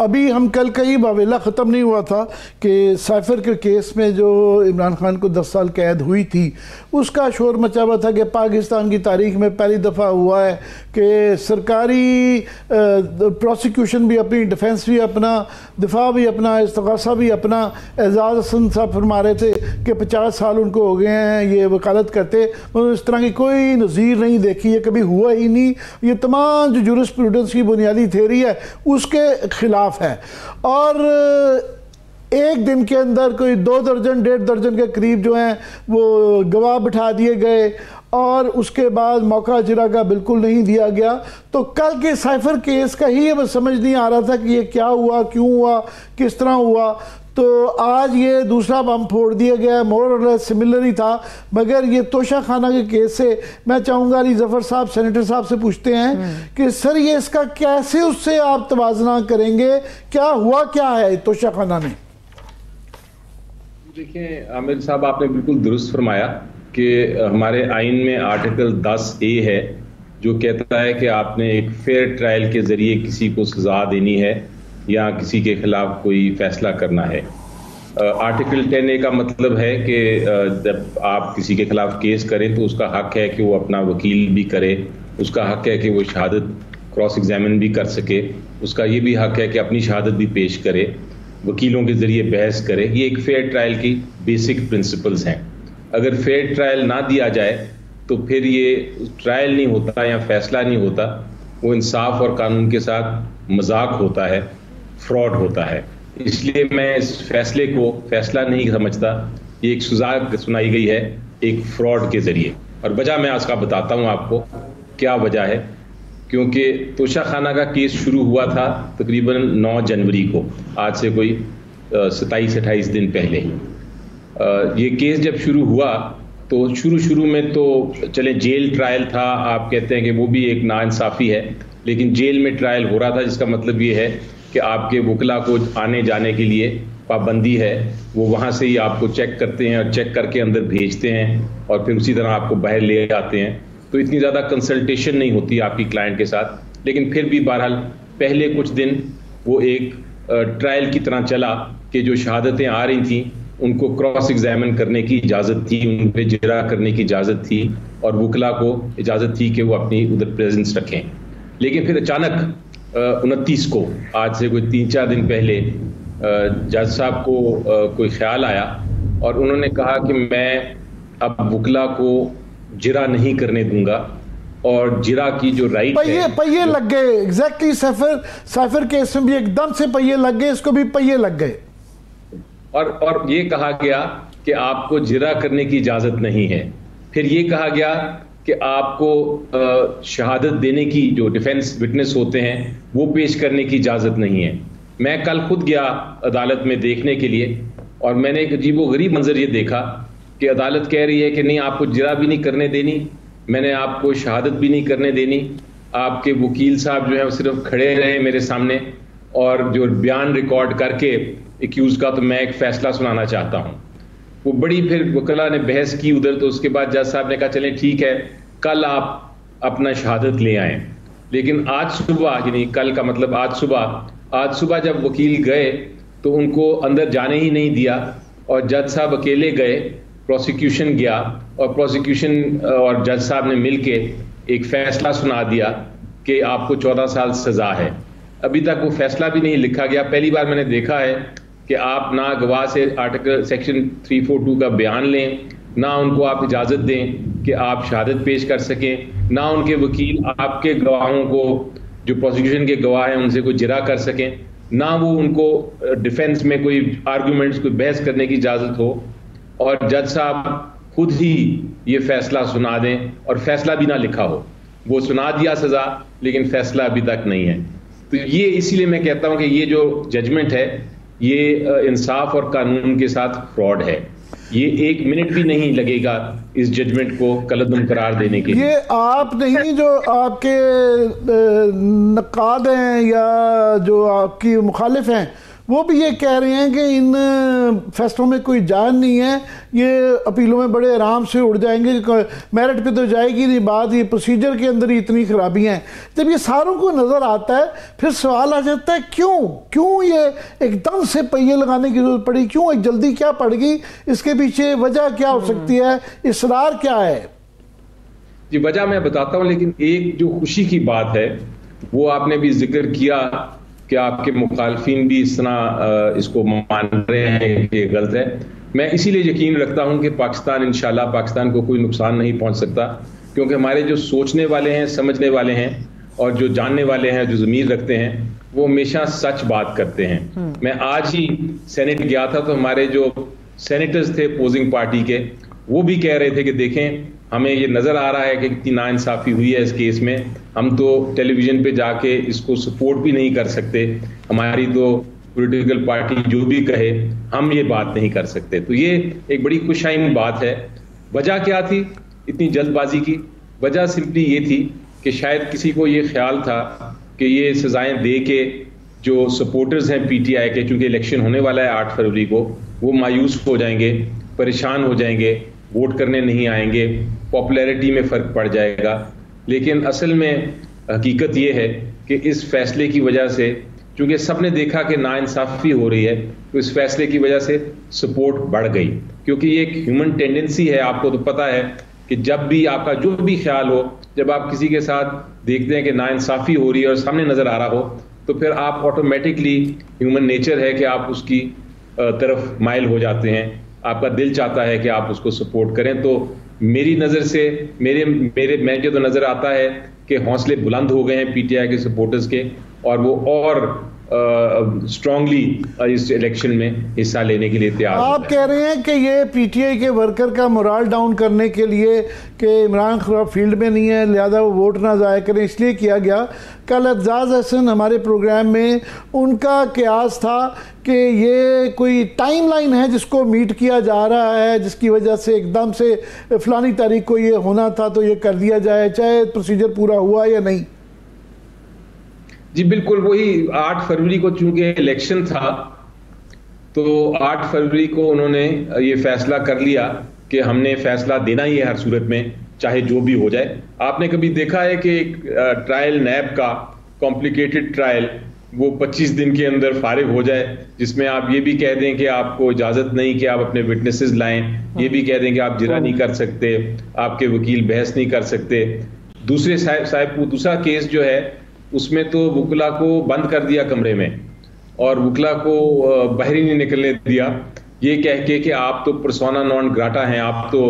अभी हम कल का ये बावेला ख़त्म नहीं हुआ था कि साइफर के केस में जो इमरान खान को 10 साल कैद हुई थी, उसका शोर मचा हुआ था कि पाकिस्तान की तारीख में पहली दफ़ा हुआ है कि सरकारी प्रोसिक्यूशन भी अपनी, डिफेंस भी अपना, दिफा भी अपना, इस्तग़ासा भी अपना। एजाज़ अहसन साहब फरमा रहे थे कि 50 साल उनको हो गए हैं ये वकालत करते, उन्होंने इस तरह की कोई नज़ीर नहीं देखी, ये कभी हुआ ही नहीं। ये तमाम जो जूरिस्प्रूडेंस की बुनियादी थ्योरी है उसके खिलाफ है। और एक दिन के अंदर कोई 2 दर्जन 1.5 दर्जन के करीब जो हैं वो गवाह बिठा दिए गए और उसके बाद मौका अजरा का बिल्कुल नहीं दिया गया। तो कल के साइफर केस का ही बस समझ नहीं आ रहा था कि ये क्या हुआ, क्यों हुआ, किस तरह हुआ। तो आज ये दूसरा बम फोड़ दिया गया, मोर और लेस सिमिलर ही था, मगर ये तोशाखाना के केस से मैं चाहूँगा अली ज़फ़र साहब सेनेटर साहब से पूछते हैं कि सर ये इसका कैसे उससे आप तवाजना करेंगे, क्या हुआ क्या है तोशाखाना में? देखें आमिर साहब, आपने बिल्कुल दुरुस्त फरमाया कि हमारे आइन में आर्टिकल 10A है जो कहता है कि आपने एक फेयर ट्रायल के ज़रिए किसी को सजा देनी है या किसी के खिलाफ कोई फैसला करना है। आर्टिकल 10A का मतलब है कि जब आप किसी के खिलाफ केस करें तो उसका हक है कि वो अपना वकील भी करे, उसका हक है कि वो शहादत क्रॉस एग्जामिन भी कर सके, उसका ये भी हक है कि अपनी शहादत भी पेश करे, वकीलों के ज़रिए बहस करे। ये एक फेयर ट्रायल की बेसिक प्रिंसिपल्स हैं। अगर फेयर ट्रायल ना दिया जाए तो फिर ये ट्रायल नहीं होता या फैसला नहीं होता, वो इंसाफ और कानून के साथ मजाक होता है, फ्रॉड होता है। इसलिए मैं इस फैसले को फैसला नहीं समझता, ये एक सजा सुनाई गई है एक फ्रॉड के जरिए। और वजह मैं आज का बताता हूँ आपको क्या वजह है, क्योंकि तोशाखाना का केस शुरू हुआ था तकरीबन 9 जनवरी को, आज से कोई 27-28 दिन पहले ही। ये केस जब शुरू हुआ तो शुरू में तो चले जेल ट्रायल था, आप कहते हैं कि वो भी एक नाइंसाफ़ी है, लेकिन जेल में ट्रायल हो रहा था, जिसका मतलब ये है कि आपके वकला को आने जाने के लिए पाबंदी है, वो वहाँ से ही आपको चेक करते हैं और चेक करके अंदर भेजते हैं और फिर उसी तरह आपको बाहर ले आते हैं। तो इतनी ज़्यादा कंसल्टेशन नहीं होती आपकी क्लाइंट के साथ, लेकिन फिर भी बहरहाल पहले कुछ दिन वो एक ट्रायल की तरह चला कि जो शहादतें आ रही थी उनको क्रॉस एग्जामिन करने की इजाज़त थी, उन पर जरा करने की इजाज़त थी और वकला को इजाज़त थी कि वो अपनी उधर प्रेजेंस रखें। लेकिन फिर अचानक 29 को, आज से कोई 3-4 दिन पहले, जज साहब को कोई ख्याल आया और उन्होंने कहा कि मैं अब वकला को जिरा नहीं करने दूंगा और जिरा की जो राइट है, पहिए लग गए। एग्जैक्टली साइफर केस में भी एकदम से पहिए लग गए, इसको भी पहिए लग गए। और ये कहा गया कि आपको जिरा करने की इजाज़त नहीं है। फिर ये कहा गया कि आपको शहादत देने की, जो डिफेंस विटनेस होते हैं वो पेश करने की इजाज़त नहीं है। मैं कल खुद गया अदालत में देखने के लिए और मैंने एक अजीबोगरीब मंजर ये देखा कि अदालत कह रही है कि नहीं आपको जिरा भी नहीं करने देनी, मैंने आपको शहादत भी नहीं करने देनी। आपके वकील साहब जो है वो सिर्फ खड़े रहे मेरे सामने और जो बयान रिकॉर्ड करके एक्यूज़ का, तो मैं एक फ़ैसला सुनाना चाहता हूँ। वो बड़ी फिर वकला ने बहस की उधर, तो उसके बाद जज साहब ने कहा चलें ठीक है कल आप अपना शहादत ले आएं। लेकिन आज सुबह, यानी कल का मतलब आज सुबह जब वकील गए तो उनको अंदर जाने ही नहीं दिया और जज साहब अकेले गए। प्रोसिक्यूशन गया और प्रोसिक्यूशन और जज साहब ने मिलके एक फैसला सुना दिया कि आपको 14 साल सज़ा है। अभी तक वो फैसला भी नहीं लिखा गया। पहली बार मैंने देखा है कि आप ना गवाह से आर्टिकल सेक्शन 342 का बयान लें, ना उनको आप इजाज़त दें कि आप शहादत पेश कर सकें, ना उनके वकील आपके गवाहों को, जो प्रोसिक्यूशन के गवाह हैं उनसे कोई जिरा कर सकें, ना वो उनको डिफेंस में कोई आर्गूमेंट्स, कोई बहस करने की इजाज़त हो। और जज साहब खुद ही ये फैसला सुना दें और फैसला भी ना लिखा हो। वो सुना दिया सज़ा लेकिन फैसला अभी तक नहीं है। तो ये इसीलिए मैं कहता हूँ कि ये जो जजमेंट है ये इंसाफ और कानून के साथ फ्रॉड है। ये एक मिनट भी नहीं लगेगा इस जजमेंट को कलदम करार देने के लिए। ये आप नहीं, जो आपके नकाद हैं या जो आपकी मुखालिफ हैं, वो भी ये कह रहे हैं कि इन फैसलों में कोई जान नहीं है, ये अपीलों में बड़े आराम से उड़ जाएंगे, मेरिट पे तो जाएगी नहीं बात, ये प्रोसीजर के अंदर ही इतनी खराबियाँ हैं। जब ये सारों को नज़र आता है फिर सवाल आ जाता है क्यों ये एकदम से पहिए लगाने की जरूरत पड़ी, क्यों एक जल्दी क्या पड़ गई, इसके पीछे वजह क्या हो सकती है, इसरार क्या है? जी वजह मैं बताता हूँ, लेकिन एक जो खुशी की बात है वो आपने भी जिक्र किया कि आपके मुखालफिन भी इस तरह इसको मान रहे हैं कि गलत है। मैं इसीलिए यकीन रखता हूं कि पाकिस्तान इंशाल्लाह, पाकिस्तान को कोई नुकसान नहीं पहुंच सकता, क्योंकि हमारे जो सोचने वाले हैं, समझने वाले हैं और जो जानने वाले हैं, जो ज़मीर रखते हैं, वो हमेशा सच बात करते हैं। मैं आज ही सेनेट गया था तो हमारे जो सेनेटर्स थे अपोजिंग पार्टी के, वो भी कह रहे थे कि देखें हमें ये नज़र आ रहा है कि कितनी नाइंसाफ़ी हुई है इस केस में, हम तो टेलीविज़न पे जाके इसको सपोर्ट भी नहीं कर सकते, हमारी तो पॉलिटिकल पार्टी जो भी कहे हम ये बात नहीं कर सकते। तो ये एक बड़ी खुशाइन बात है। वजह क्या थी इतनी जल्दबाजी की? वजह सिंपली ये थी कि शायद किसी को ये ख्याल था कि ये सज़ाएँ दे के जो सपोर्टर्स हैं PTI के, चूँकि इलेक्शन होने वाला है 8 फरवरी को, वो मायूस हो जाएंगे, परेशान हो जाएंगे, वोट करने नहीं आएंगे, पॉपुलैरिटी में फ़र्क पड़ जाएगा। लेकिन असल में हकीकत ये है कि इस फैसले की वजह से, चूँकि सबने देखा कि नाइंसाफ़ी हो रही है, तो इस फैसले की वजह से सपोर्ट बढ़ गई, क्योंकि ये एक ह्यूमन टेंडेंसी है। आपको तो पता है कि जब भी आपका जो भी ख्याल हो, जब आप किसी के साथ देखते हैं कि नाइंसाफ़ी हो रही है और सामने नज़र आ रहा हो, तो फिर आप ऑटोमेटिकली, ह्यूमन नेचर है कि आप उसकी तरफ माइल हो जाते हैं, आपका दिल चाहता है कि आप उसको सपोर्ट करें। तो मेरी नज़र से मुझे तो नज़र आता है कि हौसले बुलंद हो गए हैं PTI के सपोर्टर्स के, और वो और स्ट्रांगली इस इलेक्शन में हिस्सा लेने के लिए तैयार। आप कह रहे हैं कि ये PTI के वर्कर का मोरल डाउन करने के लिए कि इमरान खान फील्ड में नहीं है लिहाजा वो वोट ना ज़ाया करें, इसलिए किया गया। कल एतज़ाज़ अहसन हमारे प्रोग्राम में, उनका कयास था कि ये कोई टाइमलाइन है जिसको मीट किया जा रहा है, जिसकी वजह से एकदम से फलानी तारीख को ये होना था तो ये कर दिया जाए, चाहे प्रोसीजर पूरा हुआ या नहीं। जी बिल्कुल वही, 8 फरवरी को चूंकि इलेक्शन था तो 8 फरवरी को उन्होंने ये फैसला कर लिया कि हमने फैसला देना ही है हर सूरत में, चाहे जो भी हो जाए। आपने कभी देखा है कि एक ट्रायल नैब का कॉम्प्लिकेटेड ट्रायल वो 25 दिन के अंदर फारिग हो जाए, जिसमें आप ये भी कह दें कि आपको इजाज़त नहीं कि आप अपने विटनेसेस लाएं, ये भी कह दें कि आप जिरा नहीं कर सकते, आपके वकील बहस नहीं कर सकते। दूसरे दूसरा केस जो है उसमें तो वुकला को बंद कर दिया कमरे में और वुकला को बाहर ही नहीं निकलने दिया, ये कह के कि आप तो पर्सोना नॉन ग्राटा हैं, आप तो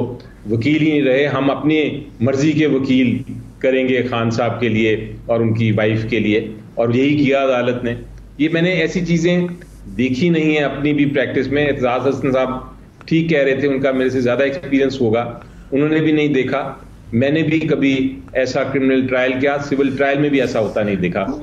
वकील ही नहीं रहे, हम अपनी मर्जी के वकील करेंगे खान साहब के लिए और उनकी वाइफ के लिए, और यही किया अदालत ने। ये मैंने ऐसी चीज़ें देखी नहीं है अपनी भी प्रैक्टिस में। एतज़ाज़ अहसन साहब ठीक कह रहे थे, उनका मेरे से ज़्यादा एक्सपीरियंस होगा, उन्होंने भी नहीं देखा, मैंने भी कभी ऐसा क्रिमिनल ट्रायल, क्या सिविल ट्रायल में भी ऐसा होता नहीं देखा।